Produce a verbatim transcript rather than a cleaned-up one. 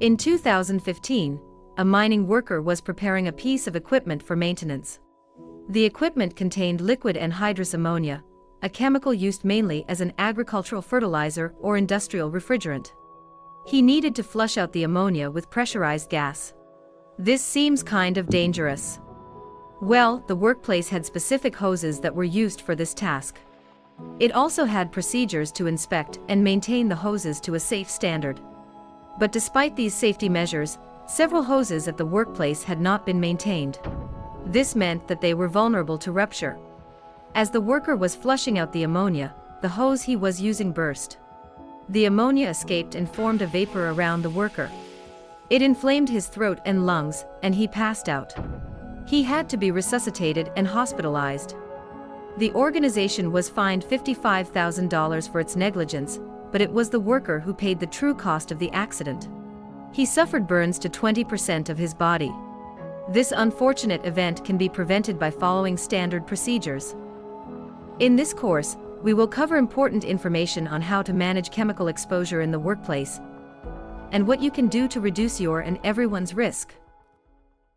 In two thousand fifteen, a mining worker was preparing a piece of equipment for maintenance. The equipment contained liquid anhydrous ammonia, a chemical used mainly as an agricultural fertilizer or industrial refrigerant. He needed to flush out the ammonia with pressurized gas. This seems kind of dangerous. Well, the workplace had specific hoses that were used for this task. It also had procedures to inspect and maintain the hoses to a safe standard. But despite these safety measures, several hoses at the workplace had not been maintained. This meant that they were vulnerable to rupture. As the worker was flushing out the ammonia, the hose he was using burst. The ammonia escaped and formed a vapor around the worker. It inflamed his throat and lungs, and he passed out. He had to be resuscitated and hospitalized. The organization was fined fifty-five thousand dollars for its negligence, but it was the worker who paid the true cost of the accident. He suffered burns to twenty percent of his body. This unfortunate event can be prevented by following standard procedures. In this course, we will cover important information on how to manage chemical exposure in the workplace and what you can do to reduce your and everyone's risk.